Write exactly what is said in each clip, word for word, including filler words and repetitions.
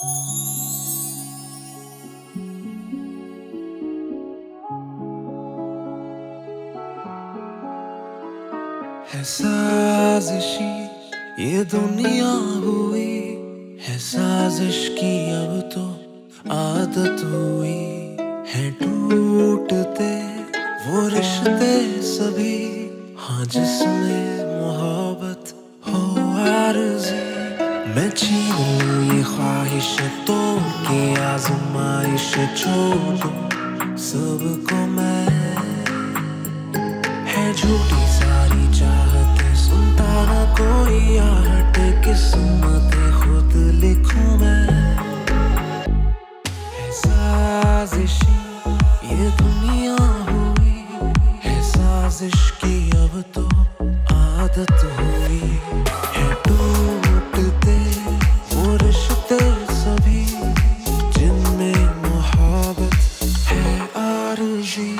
है साजिशी ये दुनिया हुई, है साजिश की अब तो आदत हुई, है टूटते वो रिश्ते सभी, हाँ जिसमें मोहब्बत हो आरज़ी। मैं छीनूं ये ख्वाहिश तो की आजमाइश, छोड़ूं सबको मैं, है झूठी सारी चाहते सुनता न कोई आहट, किस्मतें खुद लिखूं मैं। है साजिश ये दुनिया हुई, है साजिश की अब तो आदत हुई, है टूटते वो रिश्ते सभी जिनमें मोहब्बत है आरज़ी।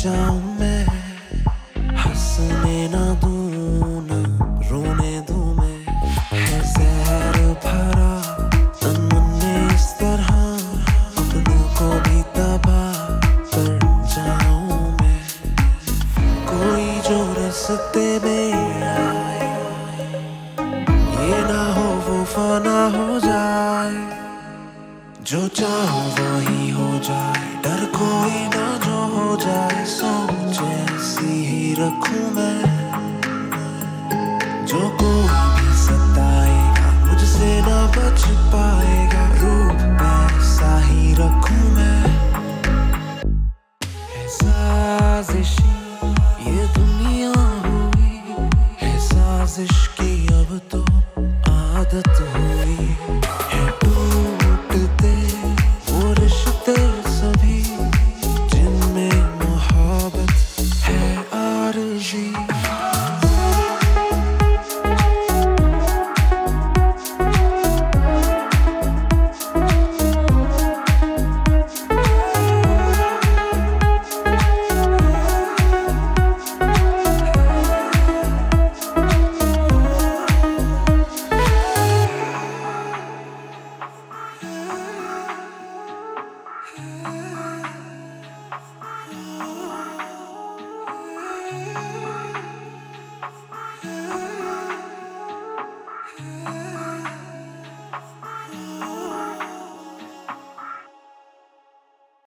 जाऊं मैं हंसने ना दूं ना रोने दूं मैं, है जहर भरा तन में इस तरह अपनों को भी तबाह कर जाऊं मैं। कोई जो रास्ते में आए ये ना हो वो फाना हो जाए, जो चाहो वही हो जाए, डर कोई ना जो हो जाए, सोच ऐसी ही रखूं मैं। जो कोई भी सताएगा मुझसे ना बच पाए।